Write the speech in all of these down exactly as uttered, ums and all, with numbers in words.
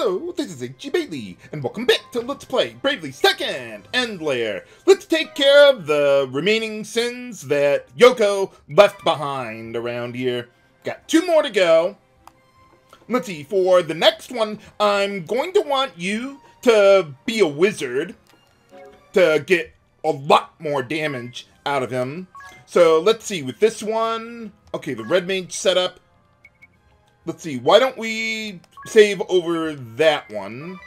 Hello, this is H G Bailey, and welcome back to Let's Play Bravely Second: End Layer. Let's take care of the remaining sins that Yoko left behind around here. Got two more to go. Let's see, for the next one, I'm going to want you to be a wizard to get a lot more damage out of him. So let's see, with this one, okay, the Red Mage setup. Let's see, why don't we save over that one?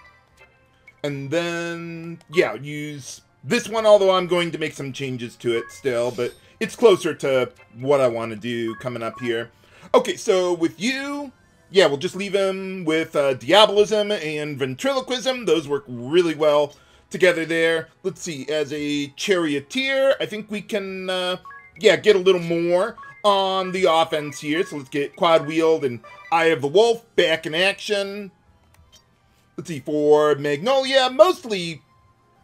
And then, yeah, use this one, although I'm going to make some changes to it still, but it's closer to what I want to do coming up here. Okay, so with you, yeah, we'll just leave him with uh, Diabolism and Ventriloquism. Those work really well together there. Let's see, as a Charioteer, I think we can, uh, yeah, get a little more on the offense here. So let's get Quad Wield and Eye of the Wolf back in action. Let's see, for Magnolia, mostly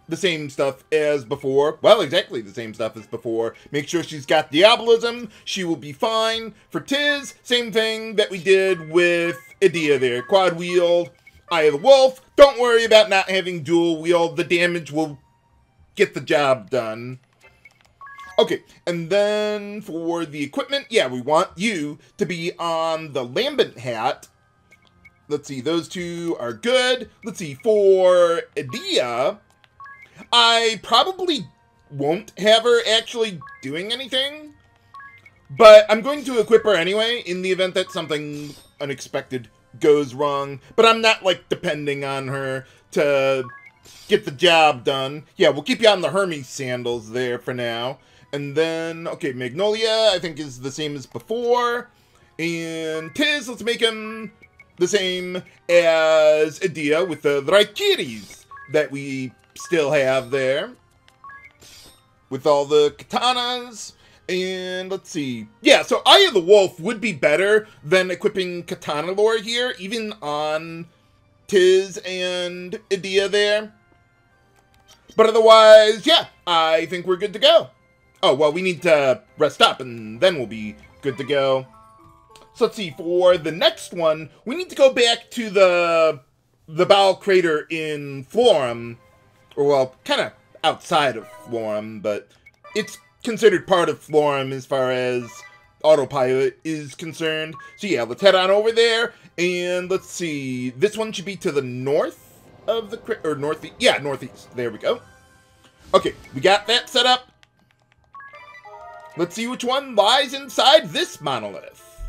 the same stuff as before. Well, exactly the same stuff as before. Make sure she's got Diabolism. She will be fine. For Tiz, same thing that we did with Edea there. Quad Wield, Eye of the Wolf. Don't worry about not having dual wield. The damage will get the job done. Okay, and then for the equipment, yeah, we want you to be on the Lambent Hat. Let's see, those two are good. Let's see, for Edea, I probably won't have her actually doing anything, but I'm going to equip her anyway in the event that something unexpected goes wrong. But I'm not, like, depending on her to get the job done. Yeah, we'll keep you on the Hermes Sandals there for now. And then, okay, Magnolia, I think, is the same as before. And Tiz, let's make him the same as Edea with the Raikiris that we still have there. With all the katanas. And let's see. Yeah, so Eye of the Wolf would be better than equipping katana lore here, even on Tiz and Edea there. But otherwise, yeah, I think we're good to go. Oh, well, we need to rest up, and then we'll be good to go. So let's see, for the next one, we need to go back to the the Bowel Crater in Florham. Or, well, kind of outside of Florham, but it's considered part of Florham as far as autopilot is concerned. So, yeah, let's head on over there, and let's see. This one should be to the north of the crater, or northeast. Yeah, northeast. There we go. Okay, we got that set up. Let's see which one lies inside this monolith.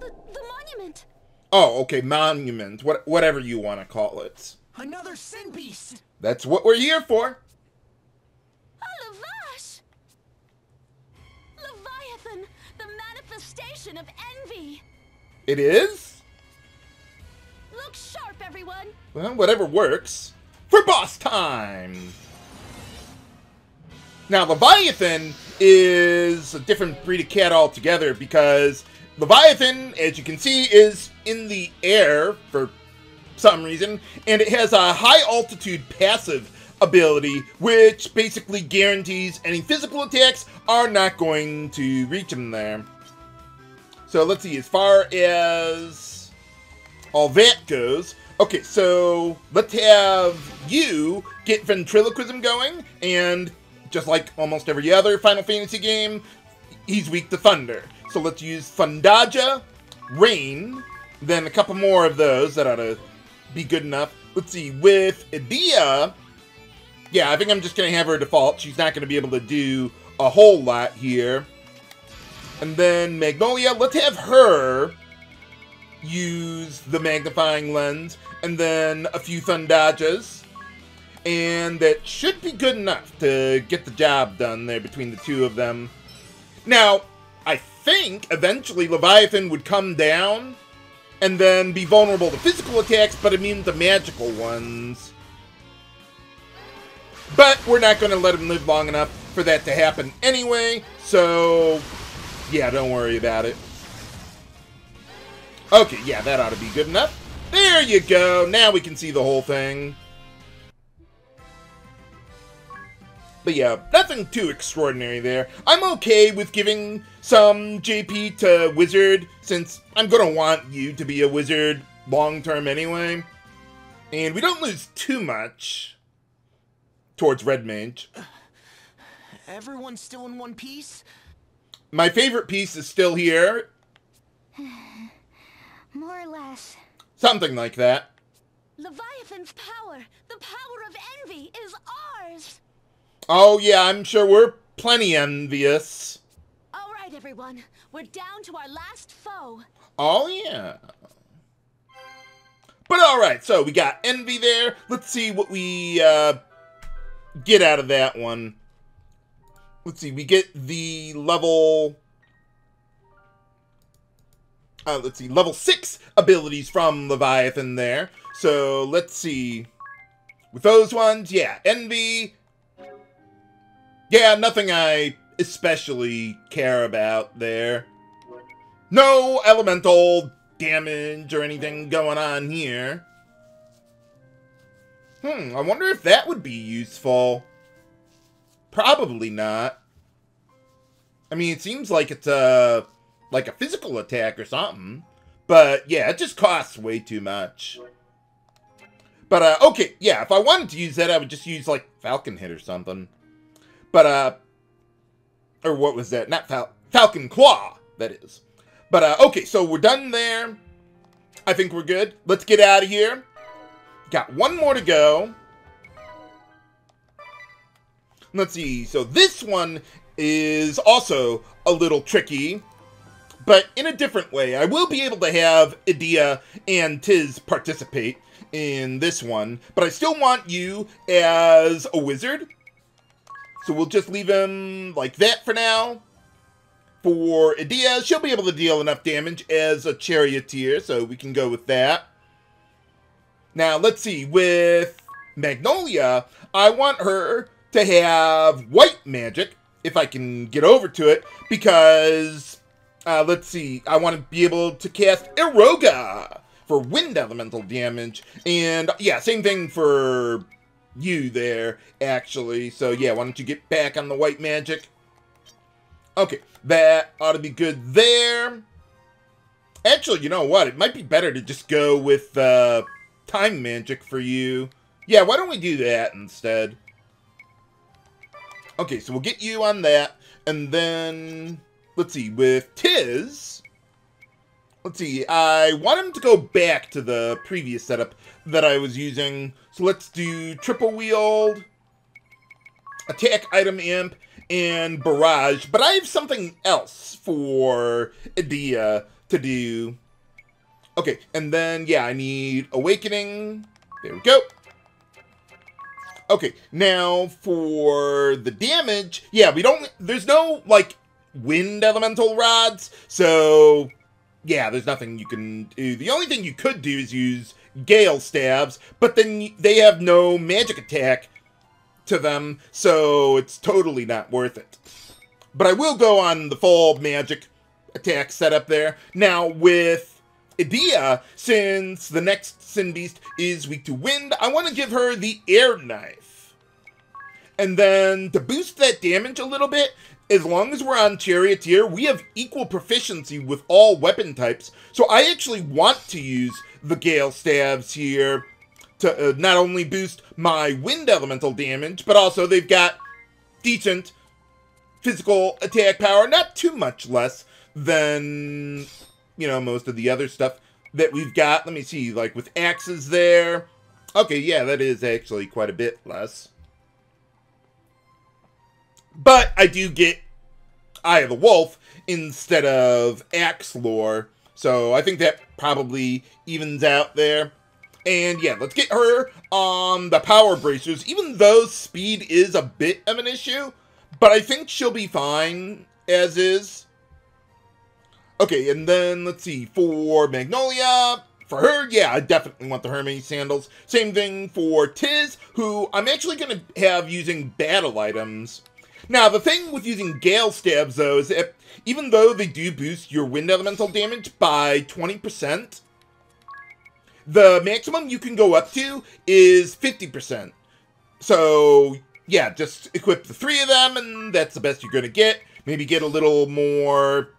The, the monument. Oh, okay, monument. What, whatever you want to call it. Another sin beast. That's what we're here for. Oh, Lavash. Leviathan, the manifestation of envy. It is? Look sharp, everyone. Well, whatever works. For boss time! Now, Leviathan is a different breed of cat altogether because Leviathan, as you can see, is in the air for some reason, and it has a high-altitude passive ability, which basically guarantees any physical attacks are not going to reach him there. So, let's see, as far as all that goes. Okay, so let's have you get Ventriloquism going, and just like almost every other Final Fantasy game, he's weak to Thunder. So let's use Thundaja, Rain, then a couple more of those. That ought to be good enough. Let's see, with Edea, yeah, I think I'm just going to have her default. She's not going to be able to do a whole lot here. And then Magnolia, let's have her use the magnifying lens, and then a few Thundajas, and that should be good enough to get the job done there between the two of them. Now, I think eventually Leviathan would come down and then be vulnerable to physical attacks, but immune to magical ones. But we're not going to let him live long enough for that to happen anyway, so yeah, don't worry about it. Okay, yeah, that ought to be good enough. There you go. Now we can see the whole thing. But yeah, nothing too extraordinary there. I'm okay with giving some J P to Wizard, since I'm gonna want you to be a Wizard long-term anyway. And we don't lose too much towards Red Mage. Everyone's still in one piece? My favorite piece is still here. More or less. Something like that. Leviathan's power, the power of envy, is ours! Oh yeah, I'm sure we're plenty envious. All right, everyone. We're down to our last foe. Oh yeah. But all right, so we got envy there. Let's see what we uh, get out of that one. Let's see, we get the level... Uh, let's see, level six abilities from Leviathan there. So let's see. With those ones, yeah, envy... Yeah, nothing I especially care about there. No elemental damage or anything going on here. Hmm, I wonder if that would be useful. Probably not. I mean, it seems like it's a, like a physical attack or something. But yeah, it just costs way too much. But, uh, okay, yeah, if I wanted to use that, I would just use, like, Falcon Hit or something. But, uh, or what was that? Not Fal Falcon Claw, that is. But, uh, okay, so we're done there. I think we're good. Let's get out of here. Got one more to go. Let's see. So this one is also a little tricky, but in a different way. I will be able to have Edea and Tiz participate in this one, but I still want you as a wizard. So we'll just leave him like that for now. For Edea, she'll be able to deal enough damage as a charioteer, so we can go with that. Now, let's see. With Magnolia, I want her to have white magic, if I can get over to it, because, uh, let's see, I want to be able to cast Eroga for wind elemental damage. And, yeah, same thing for... you there, actually. So, yeah, why don't you get back on the white magic? Okay, that ought to be good there. Actually, you know what? It might be better to just go with uh, time magic for you. Yeah, why don't we do that instead? Okay, so we'll get you on that. And then, let's see, with Tiz... Let's see, I want him to go back to the previous setup that I was using. So let's do triple wield, attack item amp, and barrage. But I have something else for Edea to do. Okay, and then, yeah, I need awakening. There we go. Okay, now for the damage. Yeah, we don't, there's no, like, wind elemental rods, so... Yeah, there's nothing you can do. The only thing you could do is use Gale Stabs, but then they have no magic attack to them, so it's totally not worth it. But I will go on the full magic attack setup there. Now, with Edea, since the next Sin Beast is weak to wind, I want to give her the Air Knife. And then, to boost that damage a little bit... As long as we're on Charioteer, we have equal proficiency with all weapon types. So I actually want to use the Gale Stabs here to uh, not only boost my wind elemental damage, but also they've got decent physical attack power. Not too much less than, you know, most of the other stuff that we've got. Let me see, like with axes there. Okay, yeah, that is actually quite a bit less. But I do get Eye of the Wolf instead of Axe Lore. So I think that probably evens out there. And yeah, let's get her on the Power Bracers. Even though speed is a bit of an issue. But I think she'll be fine as is. Okay, and then let's see. For Magnolia, for her, yeah, I definitely want the Hermes Sandals. Same thing for Tiz, who I'm actually going to have using battle items. Now, the thing with using Gale Stabs, though, is that even though they do boost your wind elemental damage by twenty percent, the maximum you can go up to is fifty percent. So, yeah, just equip the three of them, and that's the best you're going to get. Maybe get a little more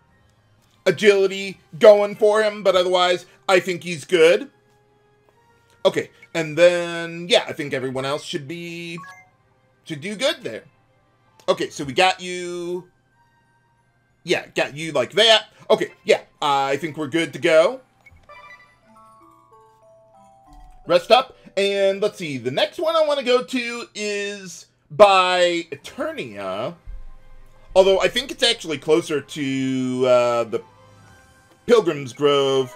agility going for him, but otherwise, I think he's good. Okay, and then, yeah, I think everyone else should be... should do good there. Okay, so we got you... yeah, got you like that. Okay, yeah, I think we're good to go. Rest up, and let's see, the next one I want to go to is by Eternia. Although I think it's actually closer to uh, the Pilgrim's Grove.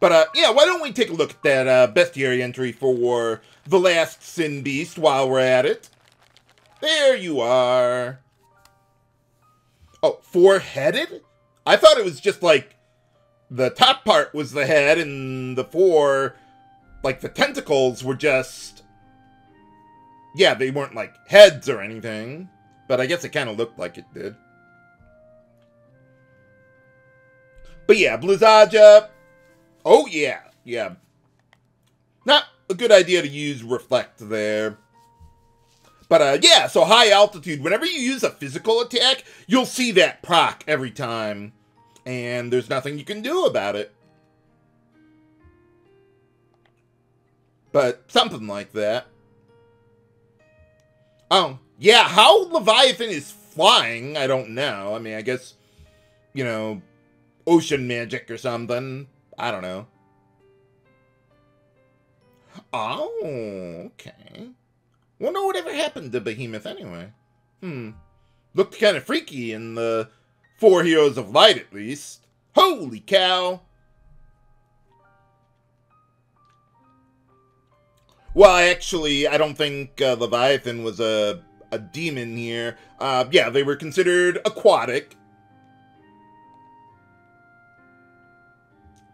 But uh, yeah, why don't we take a look at that uh, bestiary entry for the last Sin Beast while we're at it. There you are. Oh, four-headed? I thought it was just like the top part was the head and the four, like the tentacles were just, yeah, they weren't like heads or anything. But I guess it kind of looked like it did. But yeah, Blizzaja. Oh, yeah. Yeah. Not a good idea to use Reflect there. But, uh, yeah, so high altitude. Whenever you use a physical attack, you'll see that proc every time. And there's nothing you can do about it. But something like that. Oh, yeah, how Leviathan is flying, I don't know. I mean, I guess, you know, ocean magic or something. I don't know. Oh, okay. Wonder whatever happened to Behemoth anyway. Hmm. Looked kind of freaky in the Four Heroes of Light, at least. Holy cow! Well, actually, I don't think uh, Leviathan was a, a demon here. Uh, yeah, they were considered aquatic.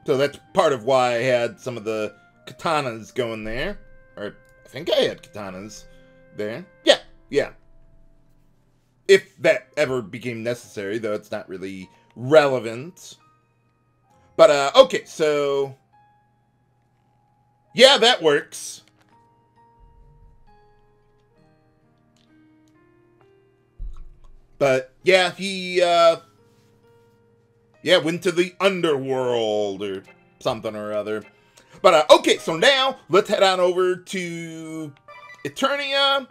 So that's part of why I had some of the katanas going there. Or, I think I had katanas there. Yeah, yeah. If that ever became necessary, though it's not really relevant. But, uh, okay, so... yeah, that works. But, yeah, he, uh... yeah, went to the underworld or something or other. But, uh, okay, so now let's head on over to Eternia.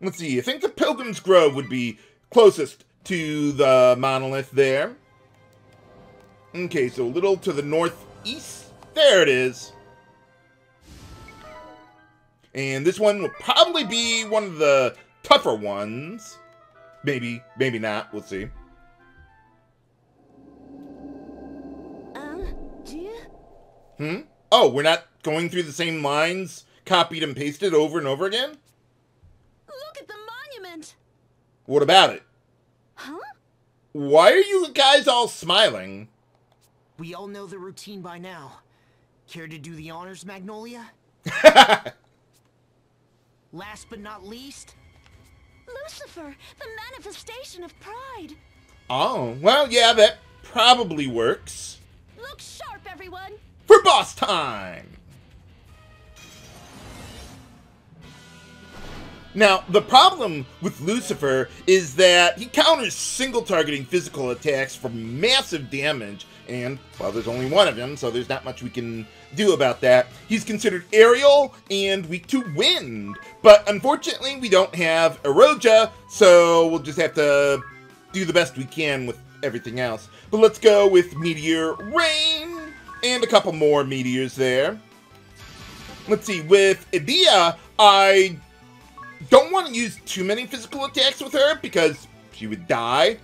Let's see, I think the Pilgrim's Grove would be closest to the monolith there. Okay, so a little to the northeast. There it is. And this one will probably be one of the tougher ones. Maybe, maybe not, we'll see. Hmm? Oh, we're not going through the same lines, copied and pasted over and over again? Look at the monument! What about it? Huh? Why are you guys all smiling? We all know the routine by now. Care to do the honors, Magnolia? Last but not least... Lucifer, the manifestation of pride! Oh, well, yeah, that probably works. Look sharp, everyone! For boss time! Now, the problem with Lucifer is that he counters single-targeting physical attacks for massive damage, and, well, there's only one of him, so there's not much we can do about that. He's considered aerial and weak to wind, but unfortunately we don't have Eroga, so we'll just have to do the best we can with everything else. But let's go with Meteor Rain! And a couple more meteors there. Let's see, with Edea, I don't want to use too many physical attacks with her because she would die.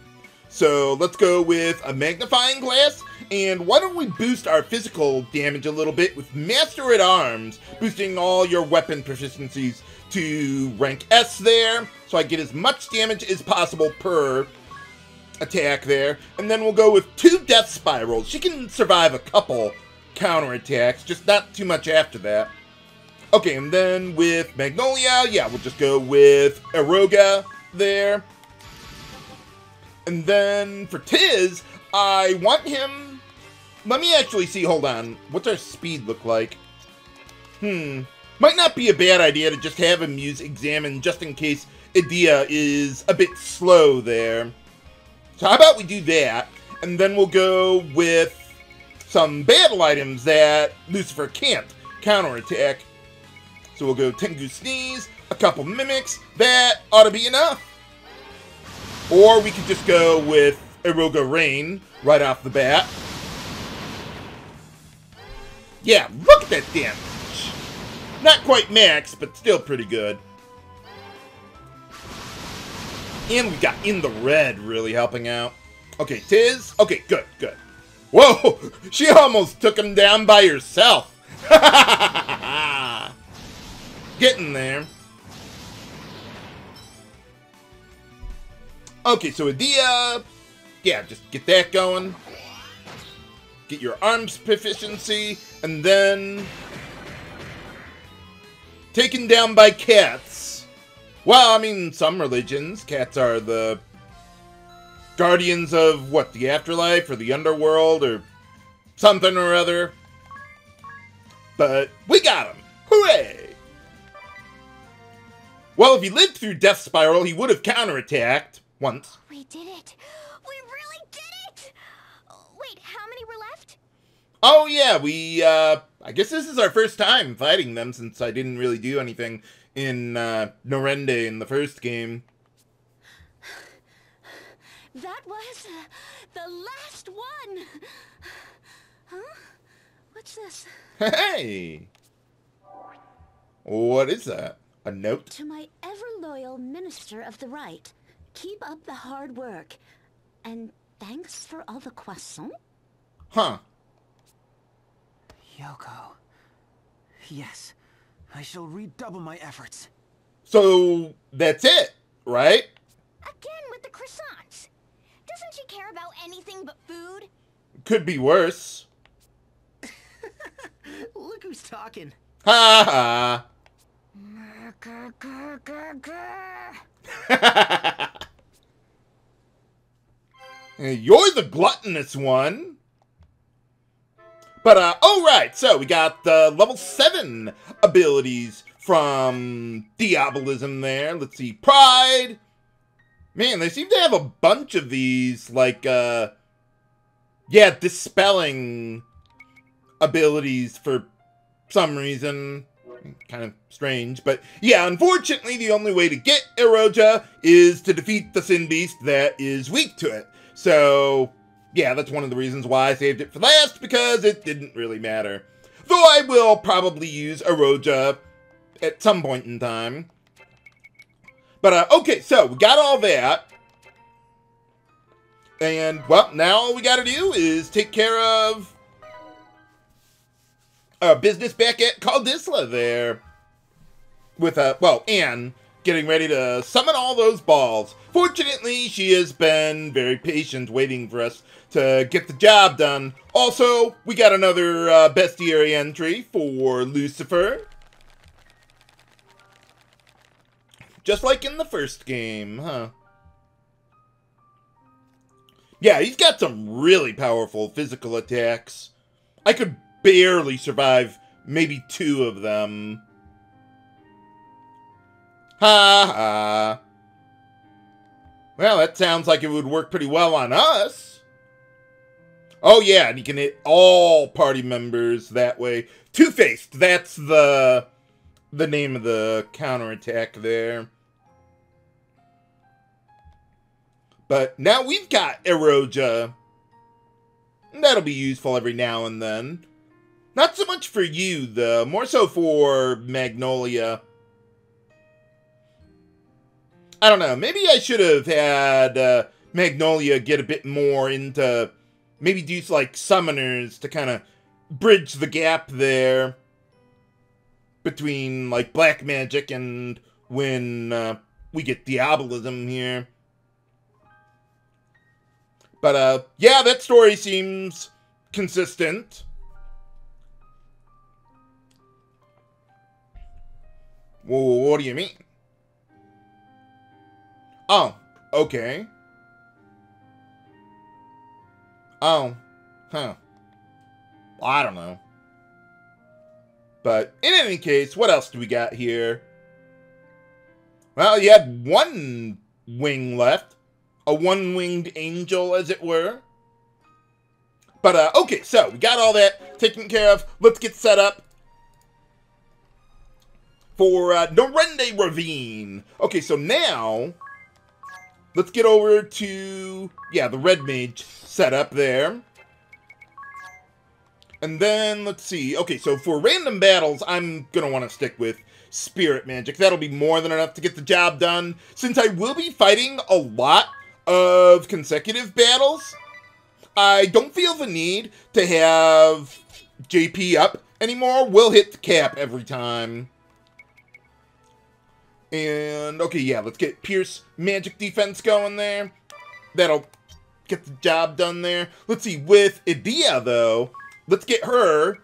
So let's go with a magnifying glass. And why don't we boost our physical damage a little bit with Master at Arms, boosting all your weapon proficiencies to rank S there. So I get as much damage as possible per attack there, and then we'll go with two Death Spirals. She can survive a couple counterattacks, just not too much after that. Okay, and then with Magnolia, yeah, we'll just go with Aeroga there. And then for Tiz, I want him... let me actually see, hold on. What's our speed look like? Hmm. Might not be a bad idea to just have him use Examine, just in case Edea is a bit slow there. So how about we do that, and then we'll go with some battle items that Lucifer can't counterattack. So we'll go Tengu Sneeze, a couple Mimics, that ought to be enough. Or we could just go with Eroga Rain right off the bat. Yeah, look at that damage. Not quite max, but still pretty good. And we got In the Red really helping out. Okay, Tiz. Okay, good, good. Whoa, she almost took him down by herself. Getting there. Okay, so Edea. Yeah, just get that going. Get your arms proficiency, and then taken down by cats. Well, I mean, some religions, cats are the guardians of, what, the afterlife or the underworld or something or other. But we got him. Hooray! Well, if he lived through Death Spiral, he would have counterattacked once. We did it. We really did it! Wait, how many were left? Oh, yeah, we, uh... I guess this is our first time fighting them, since I didn't really do anything in uh, Norende in the first game. That was uh, the last one! Huh? What's this? Hey! What is that? A note? To my ever-loyal Minister of the Right, keep up the hard work, and thanks for all the croissants. Huh. Yoko. Yes, I shall redouble my efforts. So that's it, right? Again with the croissants. Doesn't she care about anything but food? Could be worse. Look who's talking. Ha ha. You're the gluttonous one. But, uh, oh, right, so we got the uh, level seven abilities from Diabolism there. Let's see, Pride. Man, they seem to have a bunch of these, like, uh, yeah, dispelling abilities for some reason. Kind of strange, but, yeah, unfortunately, the only way to get Eroga is to defeat the Sin Beast that is weak to it. So yeah, that's one of the reasons why I saved it for last, because it didn't really matter. Though I will probably use Eroga at some point in time. But, uh, okay, so we got all that. And, well, now all we gotta do is take care of our business back at Caldisla there. With, uh, well, Anne getting ready to summon all those balls. Fortunately, she has been very patient waiting for us to get the job done. Also, we got another uh, bestiary entry for Lucifer. Just like in the first game, huh? Yeah, he's got some really powerful physical attacks. I could barely survive maybe two of them. Ha ha. Well, that sounds like it would work pretty well on us. Oh, yeah, and you can hit all party members that way. Two-Faced, that's the the name of the counterattack there. But now we've got Eroga. That'll be useful every now and then. Not so much for you, though. More so for Magnolia. I don't know, maybe I should have had uh, Magnolia get a bit more into, maybe do like summoners to kind of bridge the gap there between like black magic and when uh, we get Diabolism here. But uh, yeah, that story seems consistent. Whoa, what do you mean? Oh, okay. Oh, huh. Well, I don't know. But in any case, what else do we got here? Well, you had one wing left. A one-winged angel, as it were. But, uh, okay, so we got all that taken care of. Let's get set up for uh, Norende Ravine. Okay, so now let's get over to, yeah, the Red Mage setup there. And then, let's see. Okay, so for random battles, I'm going to want to stick with Spirit Magic. That'll be more than enough to get the job done, since I will be fighting a lot of consecutive battles. I don't feel the need to have J P up anymore. We'll hit the cap every time. And, okay, yeah, let's get Pierce Magic Defense going there. That'll get the job done there. Let's see, with Edea, though, let's get her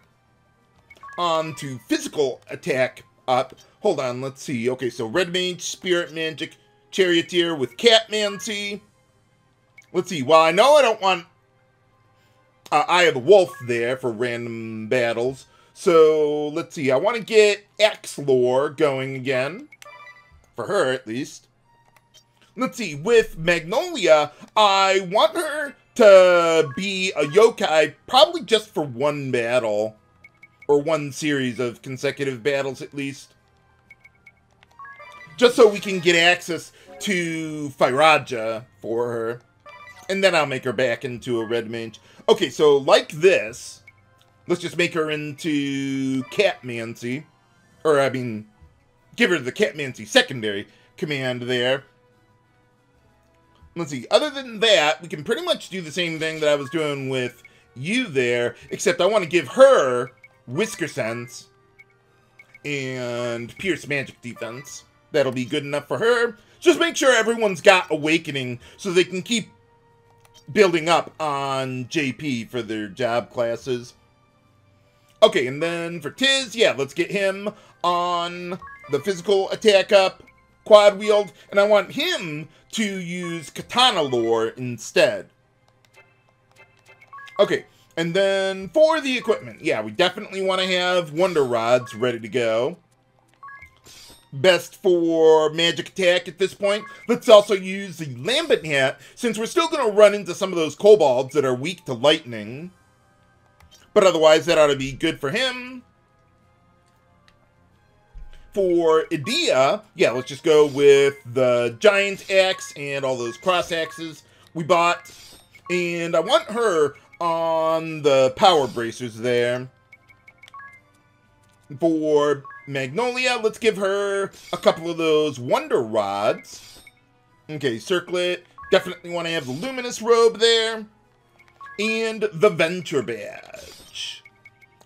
onto physical attack up. Hold on, let's see. Okay, so Red Mage, Spirit Magic, Charioteer with Catmancy. Let's see. Well, I know I don't want uh, Eye of the Wolf there for random battles. So, let's see. I want to get Axe-Lore going again. For her, at least. Let's see. With Magnolia, I want her to be a yokai probably just for one battle. Or one series of consecutive battles, at least. Just so we can get access to Firaja for her. And then I'll make her back into a Red Mage. Okay, so like this, let's just make her into Catmancy. Or, I mean, give her the Catmancy secondary command there. Let's see. Other than that, we can pretty much do the same thing that I was doing with you there. Except I want to give her Whisker Sense and Pierce Magic Defense. That'll be good enough for her. Just make sure everyone's got Awakening so they can keep building up on J P for their job classes. Okay, and then for Tiz, yeah, let's get him on the physical attack up, Quad Wield, and I want him to use Katana Lore instead. Okay, and then for the equipment, yeah, we definitely want to have Wonder Rods ready to go. Best for magic attack at this point. Let's also use the Lambent Hat, since we're still going to run into some of those kobolds that are weak to lightning. But otherwise, that ought to be good for him. For Edea, yeah, let's just go with the Giant Axe and all those cross axes we bought. And I want her on the Power Bracers there. For Magnolia, let's give her a couple of those Wonder Rods. Okay, Circlet. Definitely want to have the Luminous Robe there. And the Venture Badge.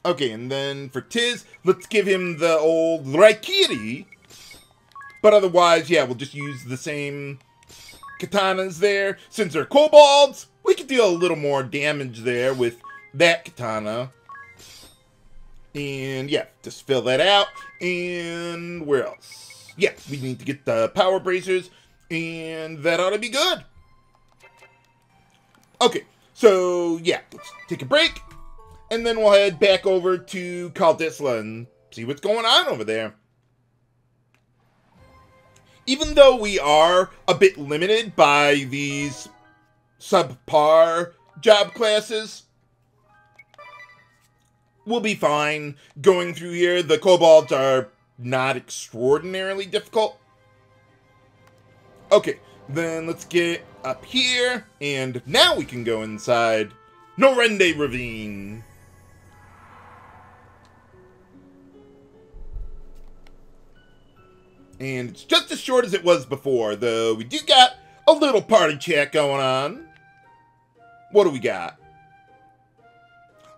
Okay, and then for Tiz, let's give him the old Raikiri. But otherwise, yeah, we'll just use the same katanas there. Since they're kobolds, we can deal a little more damage there with that katana. And, yeah, just fill that out. And where else? Yeah, we need to get the Power Bracers. And that ought to be good. Okay, so, yeah, let's take a break. And then we'll head back over to Caldisla and see what's going on over there. Even though we are a bit limited by these subpar job classes, we'll be fine going through here. The kobolds are not extraordinarily difficult. Okay, then let's get up here. And now we can go inside Norende Ravine. And it's just as short as it was before, though we do got a little party chat going on. What do we got?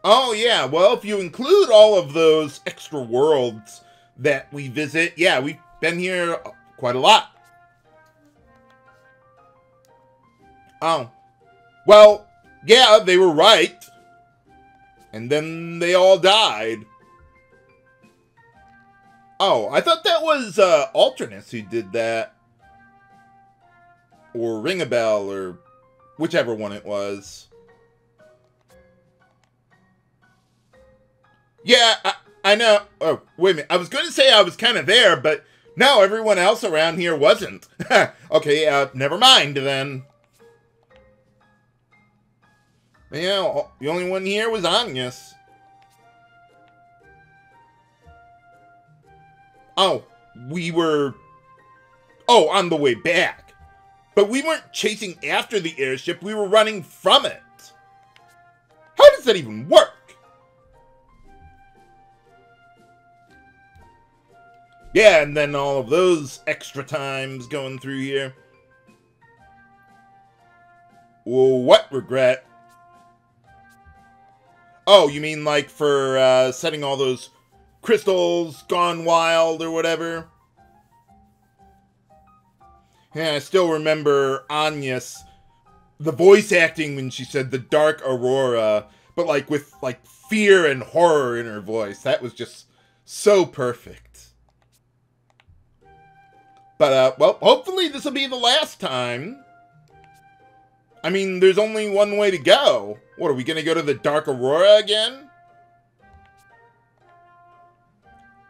Oh, yeah, well, if you include all of those extra worlds that we visit, yeah, we've been here quite a lot. Oh. Well, yeah, they were right. And then they all died. Oh, I thought that was uh, Alternus who did that. Or Ring a Bell, or whichever one it was. Yeah, I, I know. Oh, wait a minute. I was going to say I was kind of there, but no, everyone else around here wasn't. Okay, uh, never mind then. Yeah, the only one here was Agnes. Oh, we were... Oh, on the way back. But we weren't chasing after the airship, we were running from it. How does that even work? Yeah, and then all of those extra times going through here. Well, what regret? Oh, you mean like for uh, setting all those crystals gone wild or whatever? Yeah, I still remember Anya's, the voice acting when she said the dark aurora, but like with like fear and horror in her voice. That was just so perfect. But, uh, well, hopefully this will be the last time. I mean, there's only one way to go. What, are we going to go to the dark aurora again?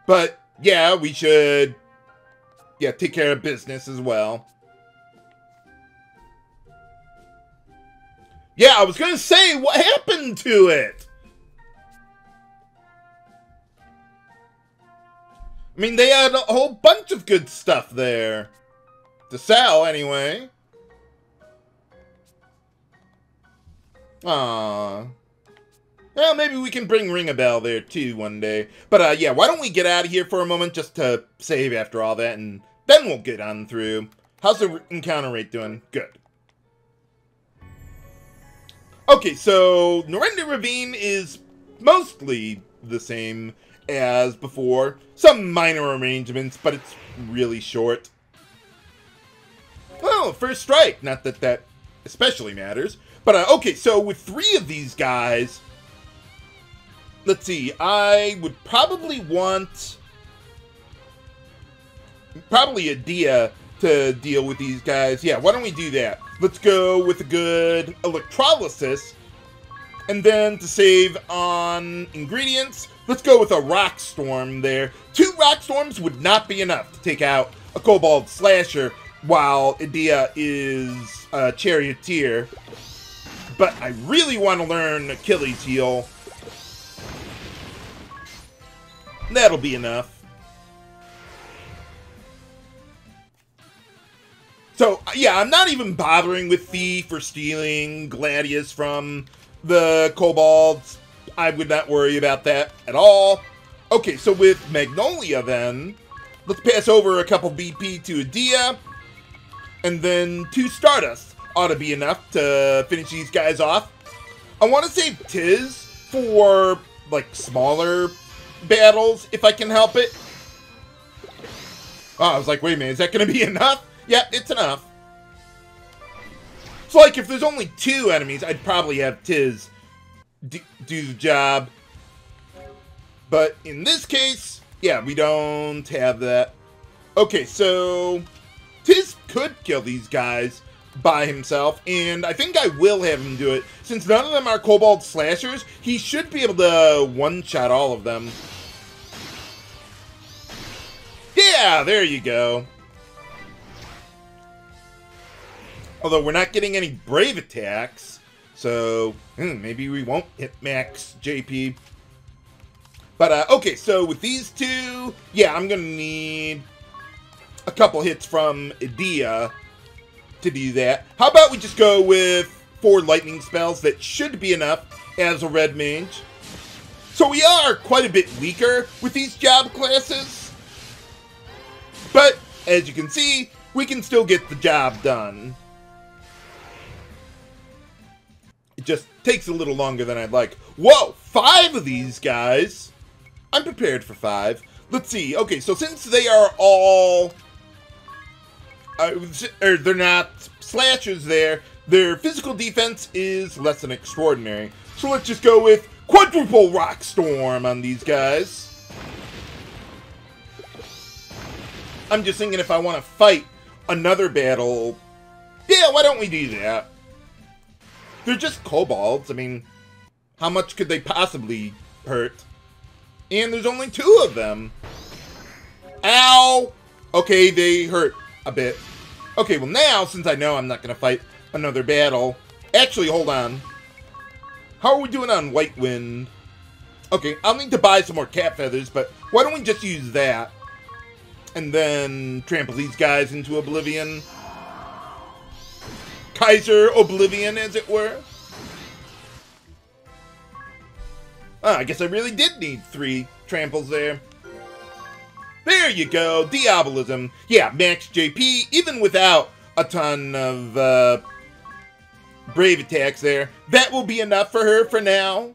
But, yeah, we should, yeah, take care of business as well. Yeah, I was going to say, what happened to it? I mean, they had a whole bunch of good stuff there. To sell, anyway. Aww. Well, maybe we can bring Ring-a-Bell there, too, one day. But, uh, yeah, why don't we get out of here for a moment just to save after all that, and then we'll get on through. How's the encounter rate doing? Good. Okay, so Norende Ravine is mostly the same as before. Some minor arrangements, but it's really short. Well, first strike. Not that that especially matters. But, uh, okay, so with three of these guys, let's see, I would probably want probably Edea to deal with these guys. Yeah, why don't we do that? Let's go with a good electrolysis. And then to save on ingredients, let's go with a rock storm there. Two rock storms would not be enough to take out a kobold slasher while Edea is a charioteer. But I really want to learn Achilles heel. That'll be enough. So, yeah, I'm not even bothering with Thief or stealing Gladius from the kobolds. I would not worry about that at all. Okay, so with Magnolia then, let's pass over a couple B P to Edea. And then two Stardust ought to be enough to finish these guys off. I want to save Tiz for, like, smaller battles, if I can help it. Oh, I was like, wait a minute, is that going to be enough? Yeah, it's enough. So, like, if there's only two enemies, I'd probably have Tiz do, do the job. But in this case, yeah, we don't have that. Okay, so Tiz could kill these guys by himself, and I think I will have him do it. Since none of them are kobold slashers, he should be able to one-shot all of them. Yeah, there you go. Although we're not getting any brave attacks, so hmm, maybe we won't hit max J P. But, uh, okay, so with these two, yeah, I'm going to need a couple hits from Edea to do that. How about we just go with four lightning spells? That should be enough as a red mage. So we are quite a bit weaker with these job classes, but as you can see, we can still get the job done. It just takes a little longer than I'd like. Whoa, five of these guys. I'm prepared for five. Let's see. Okay, so since they are all Uh, or they're not slashers there, their physical defense is less than extraordinary. So let's just go with quadruple rock storm on these guys. I'm just thinking if I want to fight another battle, yeah, why don't we do that? They're just kobolds. I mean, how much could they possibly hurt? And there's only two of them. Ow! Okay, they hurt a bit. Okay, well now, since I know I'm not going to fight another battle... Actually, hold on. How are we doing on White Wind? Okay, I'll need to buy some more cat feathers, but why don't we just use that? And then trample these guys into oblivion. Kaiser Oblivion, as it were. Oh, I guess I really did need three tramples there. There you go, Diabolism. Yeah, max J P, even without a ton of uh, brave attacks there. That will be enough for her for now.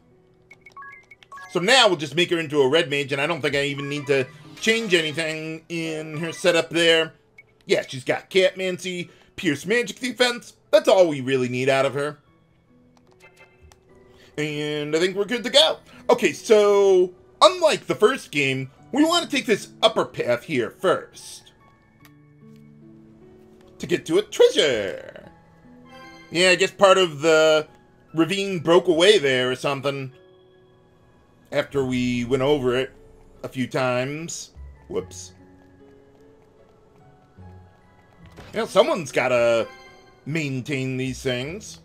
So now we'll just make her into a Red Mage, and I don't think I even need to change anything in her setup there. Yeah, she's got Catmancy, Pierce Magic Defense. That's all we really need out of her. And I think we're good to go. Okay, so unlike the first game, we want to take this upper path here first to get to a treasure. Yeah, I guess part of the ravine broke away there or something after we went over it a few times. Whoops. You know, someone's got to maintain these things.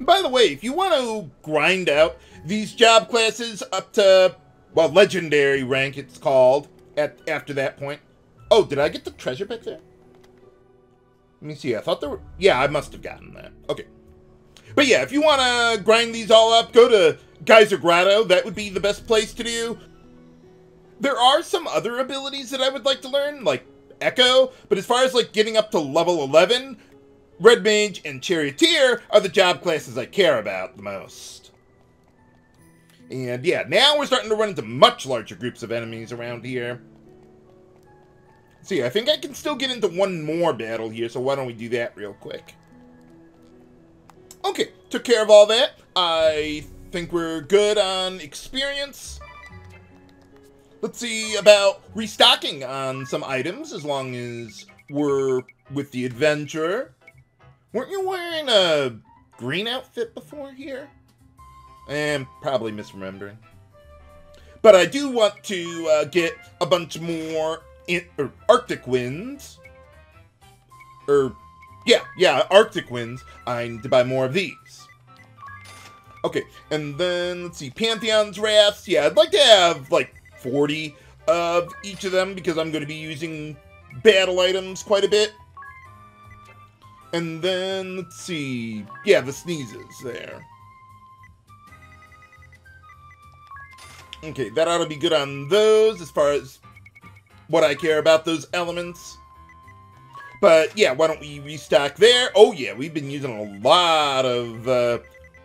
By the way, if you want to grind out these job classes up to, well, legendary rank it's called, at after that point. Oh, did I get the treasure back there? Let me see, I thought there were, yeah, I must have gotten that. Okay. But yeah, if you want to grind these all up, go to Geyser Grotto. That would be the best place to do. There are some other abilities that I would like to learn, like Echo, but as far as like getting up to level eleven... Red Mage and Charioteer are the job classes I care about the most. And yeah, now we're starting to run into much larger groups of enemies around here. See, I think I can still get into one more battle here, so why don't we do that real quick? Okay, took care of all that. I think we're good on experience. Let's see about restocking on some items, as long as we're with the adventurer. Weren't you wearing a green outfit before here? I'm probably misremembering. But I do want to uh, get a bunch more in, er, Arctic winds. Or, yeah, yeah, Arctic winds. I need to buy more of these. Okay, and then, let's see, Pantheon's Wraths. Yeah, I'd like to have, like, forty of each of them, because I'm going to be using battle items quite a bit. And then, let's see... Yeah, the sneezes there. Okay, that ought to be good on those, as far as what I care about, those elements. But, yeah, why don't we restock there? Oh, yeah, we've been using a lot of uh,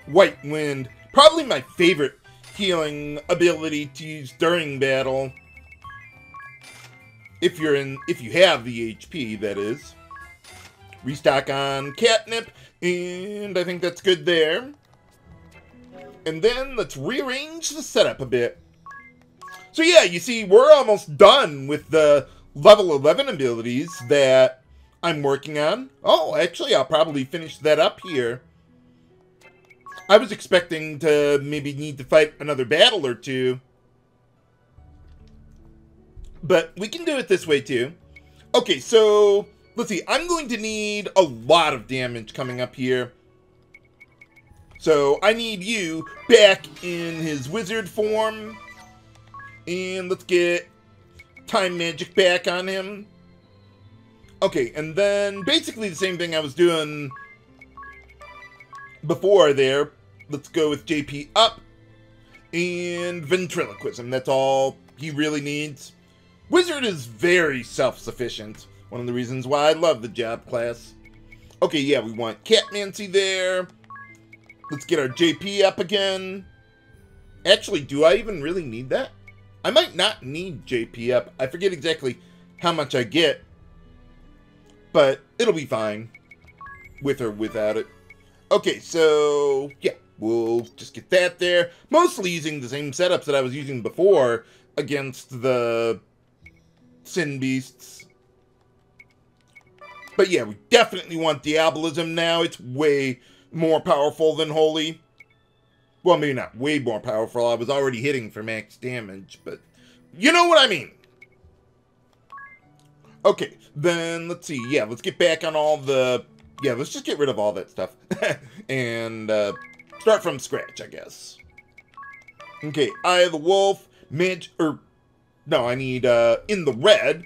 White Wind. Probably my favorite healing ability to use during battle. If you're in... If you have the H P, that is. Restock on catnip, and I think that's good there. And then let's rearrange the setup a bit. So yeah, you see, we're almost done with the level eleven abilities that I'm working on. Oh, actually, I'll probably finish that up here. I was expecting to maybe need to fight another battle or two. But we can do it this way too. Okay, so... Let's see, I'm going to need a lot of damage coming up here. So, I need you back in his wizard form. And let's get time magic back on him. Okay, and then basically the same thing I was doing before there. Let's go with J P up. And ventriloquism, that's all he really needs. Wizard is very self-sufficient. One of the reasons why I love the job class. Okay, yeah, we want Catmancy there. Let's get our J P up again. Actually, do I even really need that? I might not need J P up. I forget exactly how much I get. But it'll be fine. With or without it. Okay, so, yeah, we'll just get that there. Mostly using the same setups that I was using before against the Sin Beasts. But yeah, we definitely want Diabolism now. It's way more powerful than Holy. Well, maybe not way more powerful. I was already hitting for max damage, but you know what I mean. Okay, then let's see. Yeah, let's get back on all the... Yeah, let's just get rid of all that stuff. and uh, start from scratch, I guess. Okay, Eye of the Wolf, Midge... or no, I need uh, in the red.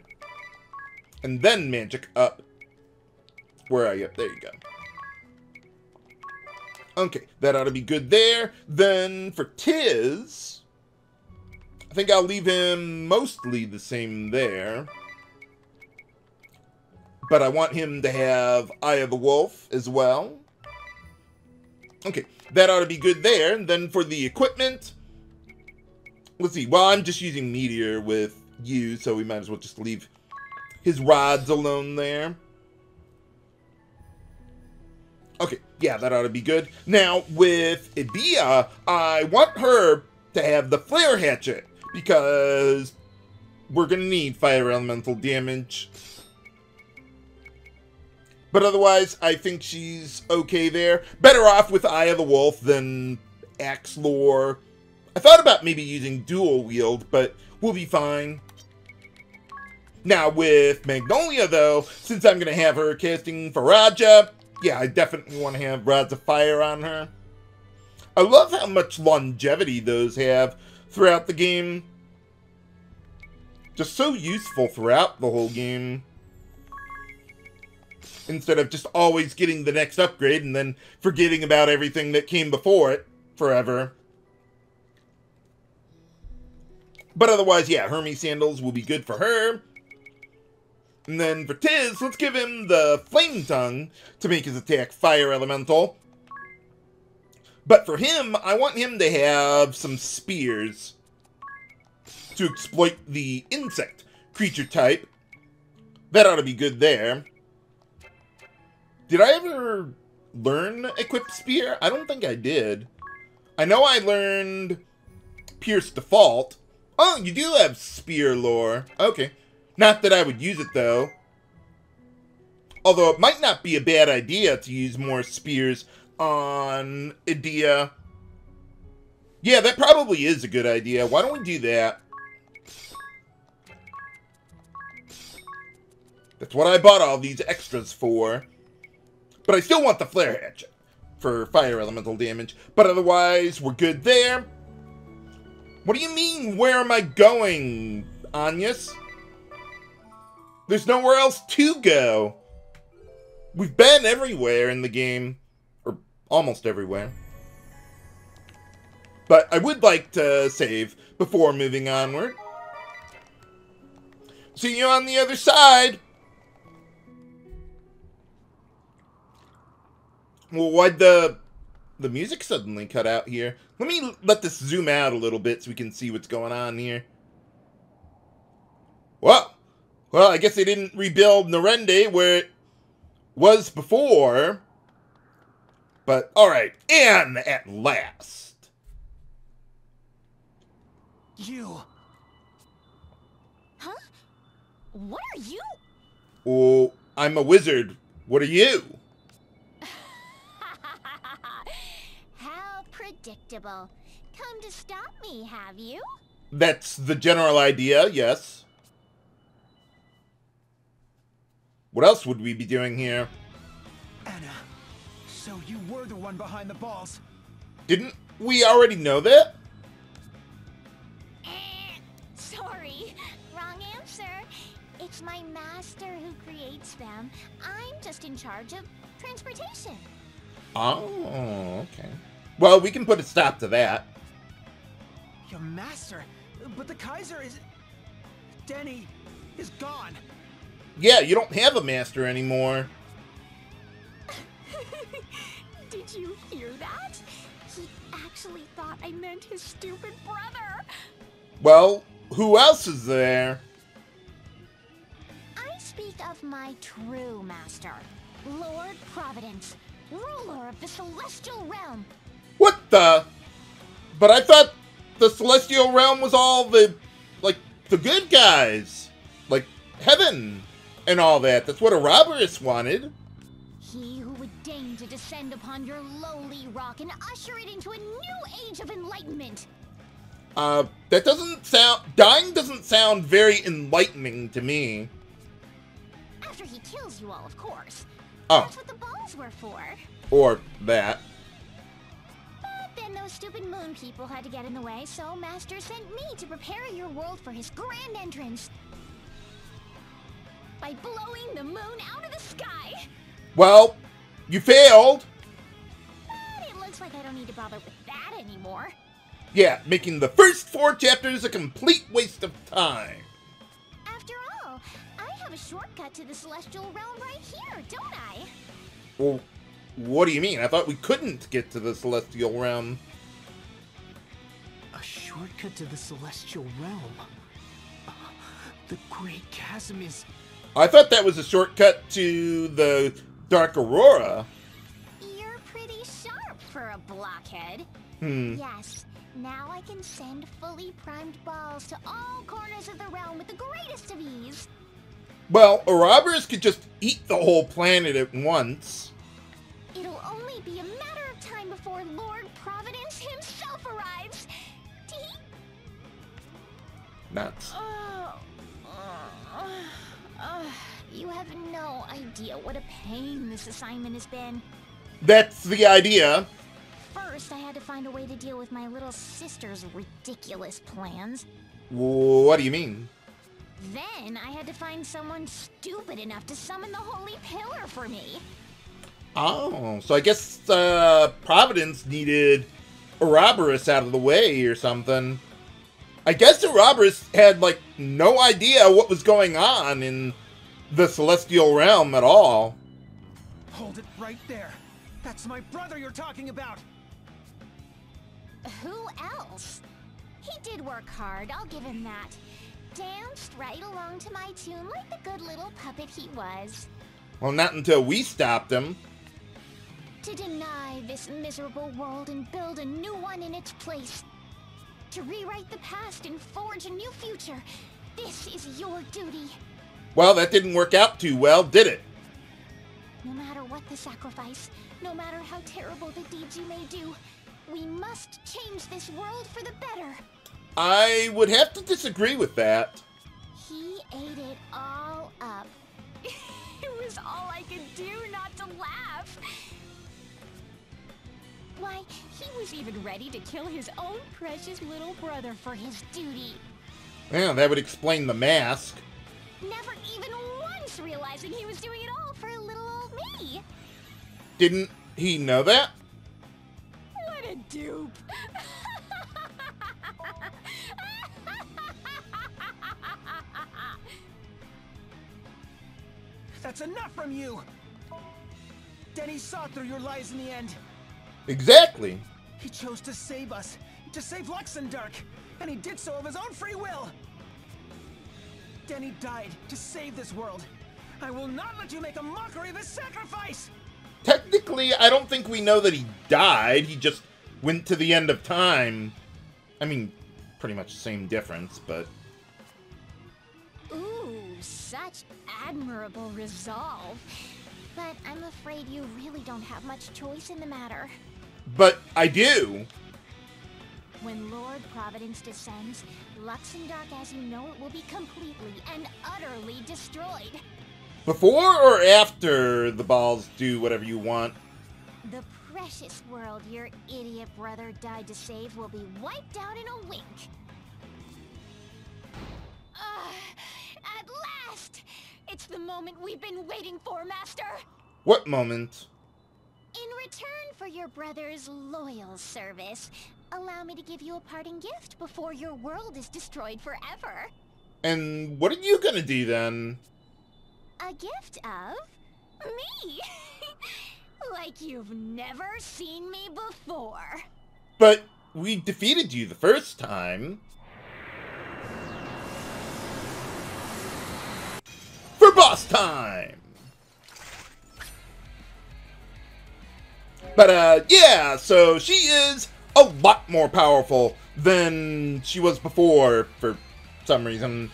And then magic up. Where are you? There you go. Okay, that ought to be good there. Then for Tiz, I think I'll leave him mostly the same there. But I want him to have Eye of the Wolf as well. Okay, that ought to be good there. And then for the equipment, let's see. Well, I'm just using Meteor with you, so we might as well just leave his rods alone there. Okay, yeah, that ought to be good. Now, with Edea, I want her to have the Flare Hatchet, because we're going to need fire elemental damage. But otherwise, I think she's okay there. Better off with Eye of the Wolf than Axe Lore. I thought about maybe using Dual Wield, but we'll be fine. Now, with Magnolia, though, since I'm going to have her casting Faraja... Yeah, I definitely want to have Rods of Fire on her. I love how much longevity those have throughout the game. Just so useful throughout the whole game. Instead of just always getting the next upgrade and then forgetting about everything that came before it forever. But otherwise, yeah, Hermes Sandals will be good for her. And then for Tiz, let's give him the Flame Tongue to make his attack Fire Elemental. But for him, I want him to have some Spears to exploit the Insect creature type. That ought to be good there. Did I ever learn Equip Spear? I don't think I did. I know I learned Pierce Default. Oh, you do have Spear lore. Okay. Not that I would use it, though. Although it might not be a bad idea to use more spears on Edea. Yeah, that probably is a good idea. Why don't we do that? That's what I bought all these extras for. But I still want the Flare Hatchet for fire elemental damage. But otherwise, we're good there. What do you mean, where am I going, Anyas? There's nowhere else to go. We've been everywhere in the game. Or almost everywhere. But I would like to save before moving onward. See you on the other side. Well, why'd the, the music suddenly cut out here? Let me let this zoom out a little bit so we can see what's going on here. Whoa. Well, I guess they didn't rebuild Norende where it was before. But, alright. Anne, at last. You. Huh? What are you? Oh, I'm a wizard. What are you? How predictable. Come to stop me, have you? That's the general idea, yes. What else would we be doing here? Anna, so you were the one behind the balls. Didn't we already know that? Uh, sorry, wrong answer. It's my master who creates them. I'm just in charge of transportation. Oh, okay. Well, we can put a stop to that. Your master? But the Kaiser is... Denny is gone. Yeah, you don't have a master anymore. Did you hear that? He actually thought I meant his stupid brother. Well, who else is there? I speak of my true master, Lord Providence, ruler of the celestial realm. What the? But I thought the celestial realm was all the, like, the good guys. Like, heaven. And all that. That's what Eroga wanted. He who would deign time to descend upon your lowly rock and usher it into a new age of enlightenment. Uh, that doesn't sound... Dying doesn't sound very enlightening to me. After he kills you all, of course. Oh. That's what the balls were for. Or that. But then those stupid moon people had to get in the way, so Master sent me to prepare your world for his grand entrance. By blowing the moon out of the sky. Well, you failed. But it looks like I don't need to bother with that anymore. Yeah, making the first four chapters a complete waste of time. After all, I have a shortcut to the celestial realm right here, don't I? Well, what do you mean? I thought we couldn't get to the celestial realm. A shortcut to the celestial realm? Uh, the Great Chasm is... I thought that was a shortcut to the Dark Aurora. You're pretty sharp for a blockhead. Hmm. Yes. Now I can send fully primed balls to all corners of the realm with the greatest of ease. Well, Ouroboros could just eat the whole planet at once. It'll only be a matter of time before Lord Providence himself arrives. Tee? Nuts. Uh, uh, uh, you have no idea what a pain this assignment has been. That's the idea. First, I had to find a way to deal with my little sister's ridiculous plans. What do you mean? Then I had to find someone stupid enough to summon the Holy Pillar for me. Oh, so I guess uh, Providence needed Ouroboros out of the way or something. I guess Ouroboros had, like, no idea what was going on in the Celestial Realm at all. Hold it right there. That's my brother you're talking about. Who else? He did work hard, I'll give him that. Danced right along to my tune like the good little puppet he was. Well, not until we stopped him. To deny this miserable world and build a new one in its place. To rewrite the past and forge a new future. This is your duty. Well, that didn't work out too well, did it? No matter what the sacrifice, no matter how terrible the deeds you may do, we must change this world for the better. I would have to disagree with that. He ate it all up. It was all I could do not to laugh. Why, he was even ready to kill his own precious little brother for his duty. Yeah, that would explain the mask. Never even once realizing he was doing it all for little old me. Didn't he know that? A dupe. That's enough from you. Denny saw through your lies in the end. Exactly. He chose to save us, to save Luxendark, and he did so of his own free will. Denny died to save this world. I will not let you make a mockery of his sacrifice. Technically, I don't think we know that he died. He just went to the end of time. I mean, pretty much the same difference, but... Ooh, such admirable resolve. But I'm afraid you really don't have much choice in the matter. But I do! When Lord Providence descends, Luxendark as you know it will be completely and utterly destroyed. Before or after the balls do whatever you want? The precious world your idiot brother died to save will be wiped out in a wink. Uh, at last! It's the moment we've been waiting for, Master! What moment? In return for your brother's loyal service, allow me to give you a parting gift before your world is destroyed forever. And what are you gonna do then? A gift of me, like you've never seen me before. But we defeated you the first time. For boss time! But uh, yeah, so she is a lot more powerful than she was before for some reason.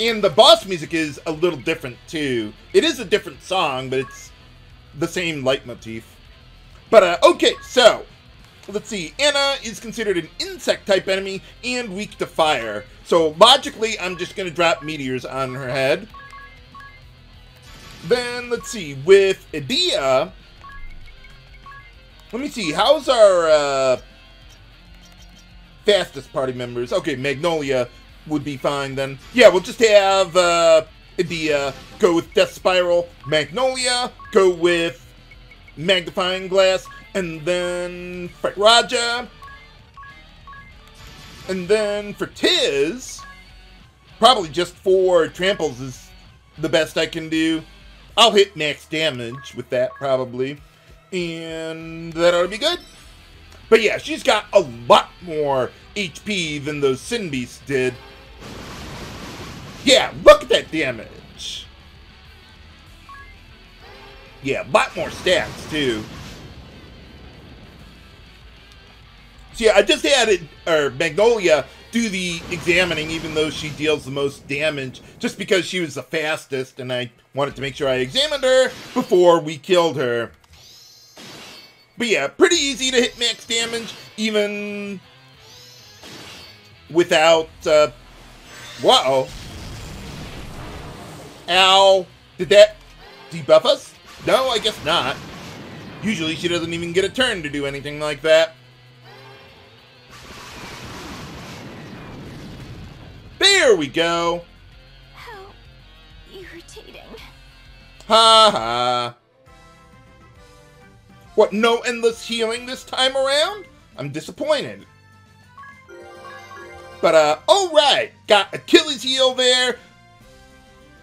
And the boss music is a little different, too. It is a different song, but it's the same leitmotif. But, uh, okay, so, let's see. Anna is considered an insect-type enemy and weak to fire. So, logically, I'm just going to drop meteors on her head. Then, let's see, with Edea, let me see, how's our uh, fastest party members? Okay, Magnolia would be fine then. Yeah, we'll just have uh, Edea go with Death Spiral, Magnolia go with Magnifying Glass, and then for Raja, and then for Tiz, probably just four tramples is the best I can do. I'll hit max damage with that, probably. And that ought to be good. But yeah, she's got a lot more H P than those Sin Beasts did. Yeah, look at that damage. Yeah, a lot more stats, too. So yeah, I just added or Magnolia do the examining, even though she deals the most damage, just because she was the fastest, and I wanted to make sure I examined her before we killed her. But yeah, pretty easy to hit max damage, even without, uh, whoa. Ow. Did that debuff us? No, I guess not. Usually she doesn't even get a turn to do anything like that. There we go. How irritating. Ha ha. What, no endless healing this time around? I'm disappointed. But, uh, alright. Got Achilles heel there.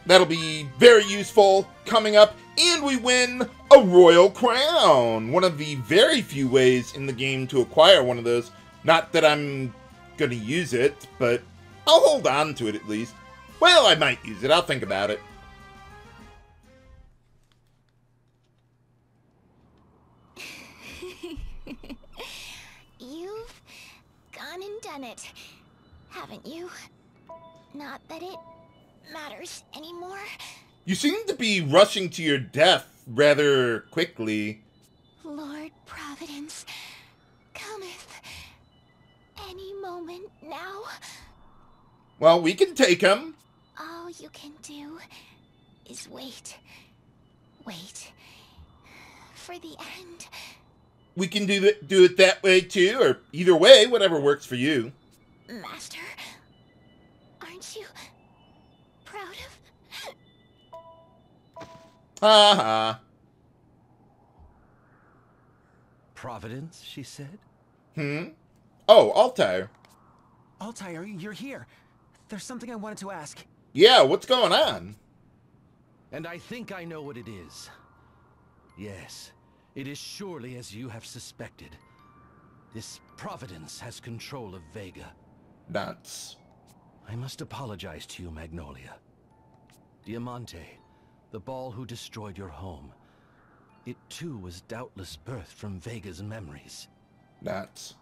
That'll be very useful coming up. And we win a Royal Crown. One of the very few ways in the game to acquire one of those. Not that I'm going to use it, but I'll hold on to it, at least. Well, I might use it. I'll think about it. You've gone and done it, haven't you? Not that it matters anymore. You seem to be rushing to your death rather quickly. Lord Providence cometh any moment now. Well, we can take him. All you can do is wait. Wait. For the end. We can do, th do it that way, too, or either way, whatever works for you. Master, aren't you proud of... Haha. Uh-huh. Providence, she said? Hmm? Oh, Altair. Altair, you're here. There's something I wanted to ask. Yeah, what's going on? And I think I know what it is. Yes, it is surely as you have suspected. This Providence has control of Vega. That's... I must apologize to you, Magnolia. Diamante, the ball who destroyed your home. It too was doubtless birthed from Vega's memories. That's...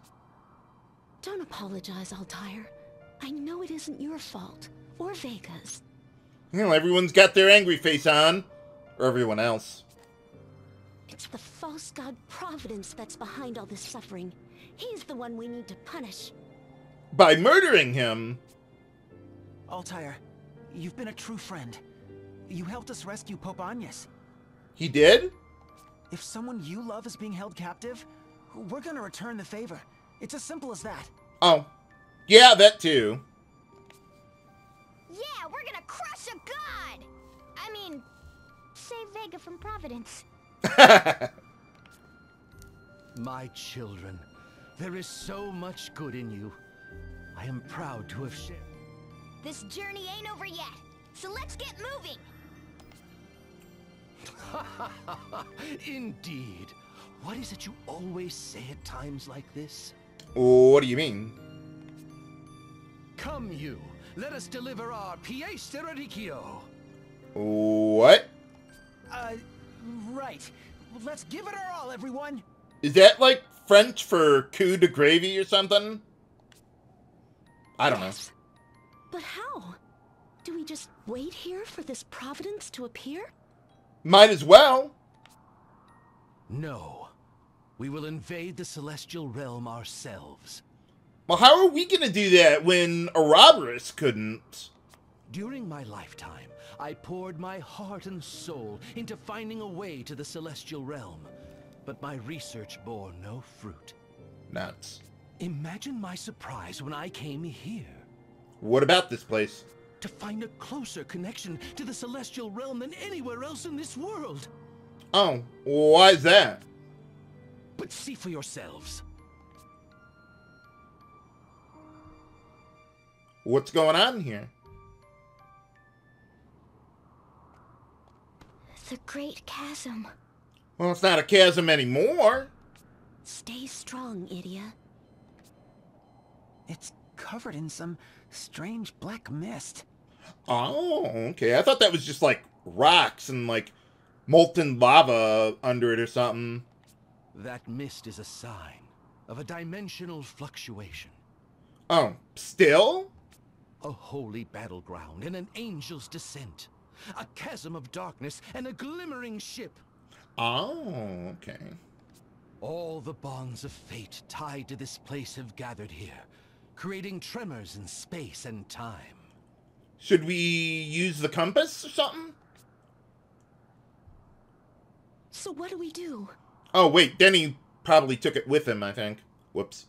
Don't apologize, Altair. I know it isn't your fault, or Vega's. You know, everyone's got their angry face on. Or everyone else. It's the false god Providence that's behind all this suffering. He's the one we need to punish. By murdering him? Altair, you've been a true friend. You helped us rescue Pope Agnes. He did? If someone you love is being held captive, we're gonna return the favor. It's as simple as that. Oh. Yeah, that too. Yeah, we're gonna crush a god! I mean, save Vega from Providence. My children, there is so much good in you. I am proud to have shared. This journey ain't over yet, so let's get moving! Indeed. What is it you always say at times like this? What do you mean? Come you, let us deliver our Pieste Radicchio. What? Uh, right. Let's give it our all, everyone. Is that like French for coup de gravy or something? I don't yes. know. But how? Do we just wait here for this Providence to appear? Might as well. No. We will invade the celestial realm ourselves. Well, how are we going to do that when Eroga couldn't? During my lifetime, I poured my heart and soul into finding a way to the celestial realm. But my research bore no fruit. Nuts. Imagine my surprise when I came here. What about this place? To find a closer connection to the celestial realm than anywhere else in this world. Oh, why is that? But see for yourselves. What's going on here? The Great Chasm. Well, it's not a chasm anymore. Stay strong, Edea. It's covered in some strange black mist. Oh, okay. I thought that was just like rocks and like molten lava under it or something. That mist is a sign of a dimensional fluctuation. Oh, still? A holy battleground and an angel's descent. A chasm of darkness and a glimmering ship. Oh, okay. All the bonds of fate tied to this place have gathered here, creating tremors in space and time. Should we use the compass or something? So what do we do? Oh, wait, Denny probably took it with him, I think. Whoops.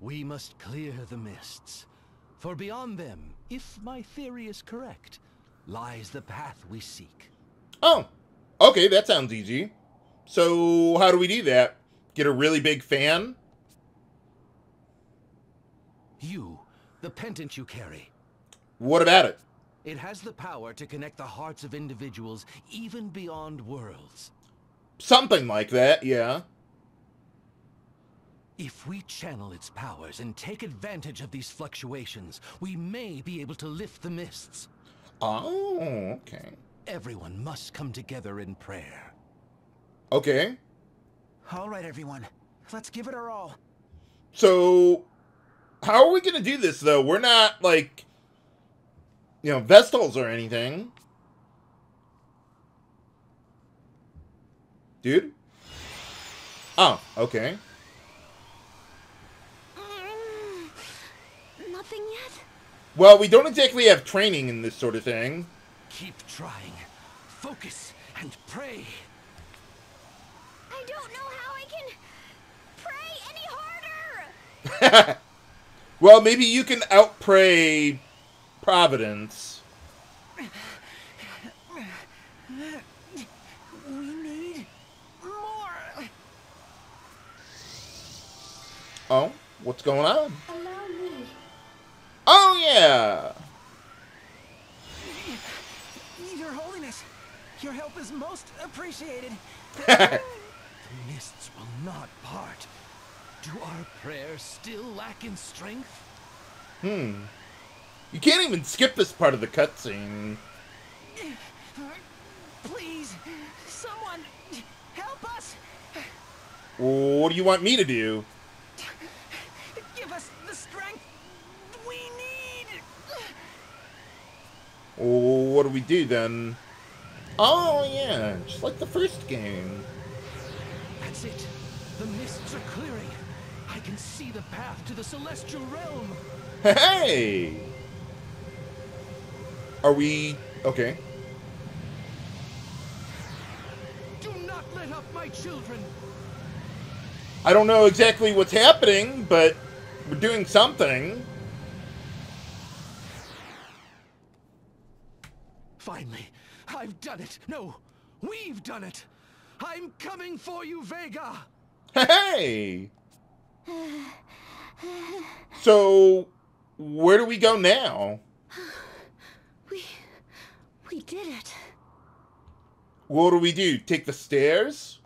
We must clear the mists. For beyond them, if my theory is correct, lies the path we seek. Oh, okay, that sounds easy. So how do we do that? Get a really big fan? You, the pendant you carry. What about it? It has the power to connect the hearts of individuals even beyond worlds. Something like that, yeah. If we channel its powers and take advantage of these fluctuations, we may be able to lift the mists. Oh, okay. Everyone must come together in prayer. Okay. All right, everyone. Let's give it our all. So, how are we going to do this, though? We're not, like, you know, Vestals or anything. Dude? Oh, okay. Well, we don't exactly have training in this sort of thing. Keep trying. Focus and pray. I don't know how I can pray any harder. Well, maybe you can out-pray Providence. We need more. Oh, what's going on? Oh, yeah! Your Holiness, your help is most appreciated. The mists will not part. Do our prayers still lack in strength? Hmm. You can't even skip this part of the cutscene. Please, someone, help us! What do you want me to do? What do we do then? Oh yeah, just like the first game. That's it. The mists are clearing. I can see the path to the celestial realm. Hey! Are we okay? Do not let up my children. I don't know exactly what's happening, but we're doing something. Finally, I've done it. No, we've done it. I'm coming for you, Vega. Hey! So, where do we go now? We, we did it. What do we do? Take the stairs?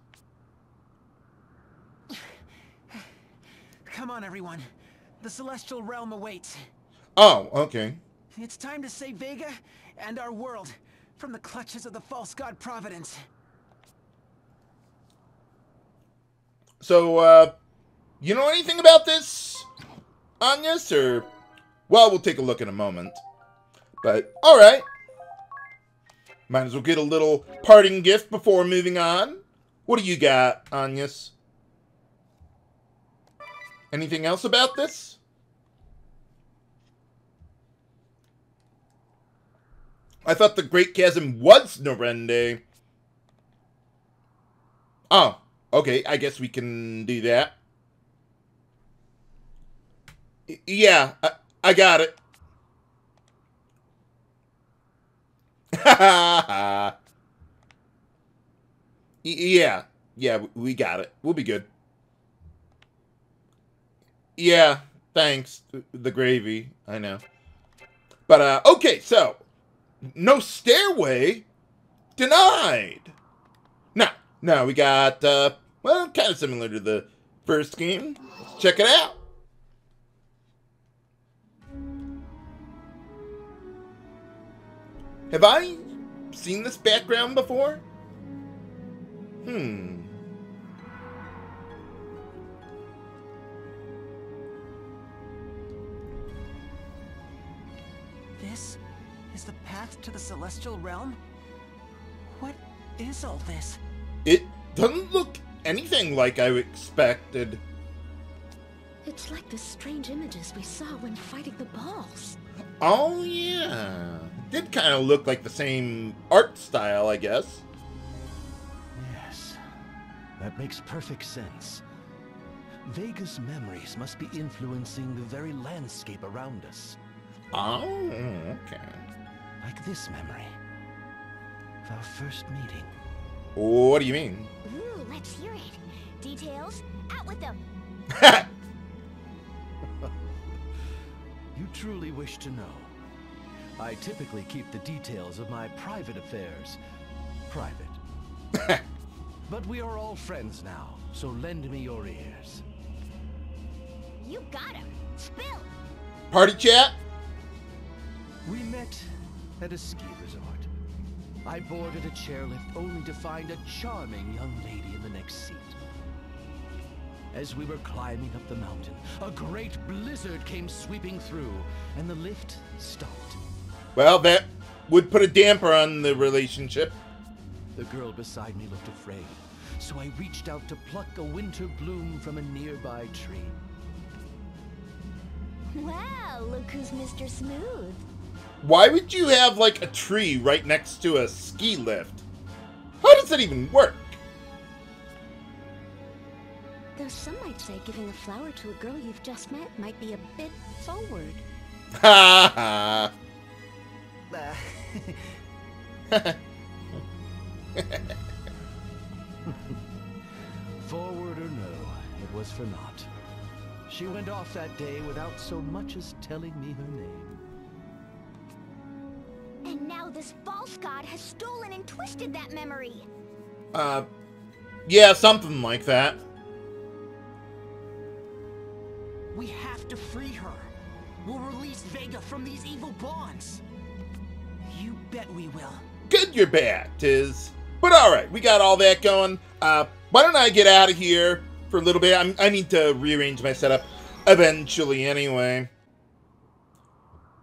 Come on, everyone. The celestial realm awaits. Oh, okay. It's time to save Vega and our world from the clutches of the false god Providence. So, uh, you know anything about this, Agnes, or... Well, we'll take a look in a moment. But, alright. Might as well get a little parting gift before moving on. What do you got, Anyas? Anything else about this? I thought the Great Chasm was Norende. Oh, okay. I guess we can do that. Yeah, I, I got it. Ha Yeah, yeah, we got it. We'll be good. Yeah, thanks. The gravy, I know. But, uh, okay, so, no stairway denied. Now, now we got, uh, well, kind of similar to the first game. Let's check it out. Have I seen this background before? Hmm. This is the path to the celestial realm? What is all this? It doesn't look anything like I expected. It's like the strange images we saw when fighting the balls. Oh, yeah. It did kind of look like the same art style, I guess. That makes perfect sense. Vega's memories must be influencing the very landscape around us. Oh, okay. Like this memory of our first meeting. What do you mean? Ooh, let's hear it. Details, out with them. You truly wish to know. I typically keep the details of my private affairs private. But we are all friends now, so lend me your ears. You got him. Spill. Party chat. We met at a ski resort. I boarded a chairlift only to find a charming young lady in the next seat. As we were climbing up the mountain, a great blizzard came sweeping through, and the lift stopped. Well, that would put a damper on the relationship. The girl beside me looked afraid, so I reached out to pluck a winter bloom from a nearby tree. Wow, look who's Mister Smooth. Why would you have, like, a tree right next to a ski lift? How does that even work? Though some might say giving a flower to a girl you've just met might be a bit forward. Ha ha. Forward or no, it was for naught. She went off that day without so much as telling me her name. And now this false god has stolen and twisted that memory. Uh, yeah, something like that. We have to free her. We'll release Vega from these evil bonds. You bet we will. Good, you're back, Tiz. But alright, we got all that going. Uh, why don't I get out of here for a little bit? I'm, I need to rearrange my setup eventually anyway.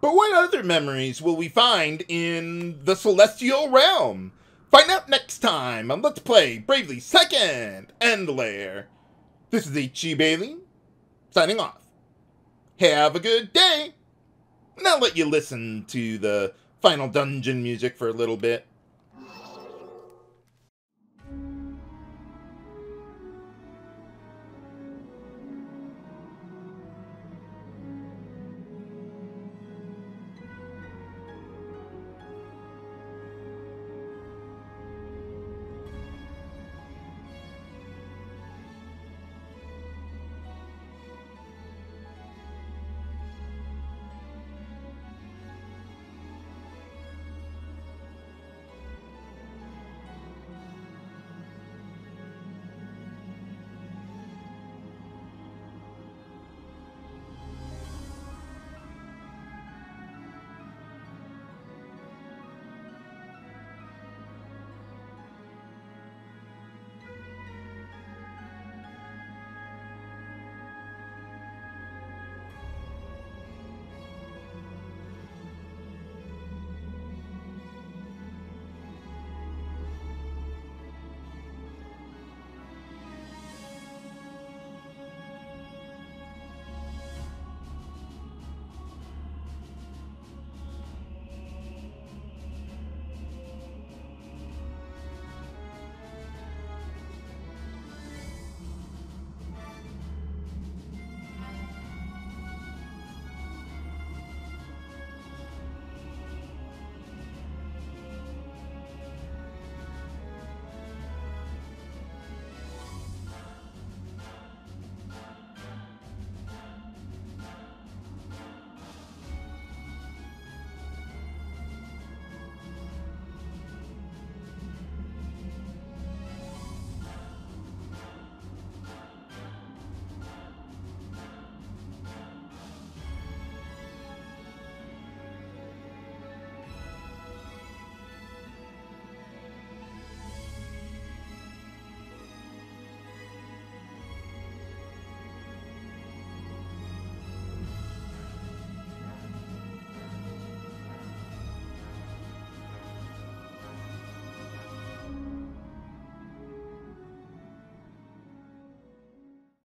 But what other memories will we find in the Celestial Realm? Find out next time on Let's Play Bravely Second: End Layer. This is H G Bailey, signing off. Have a good day. And I'll let you listen to the final dungeon music for a little bit.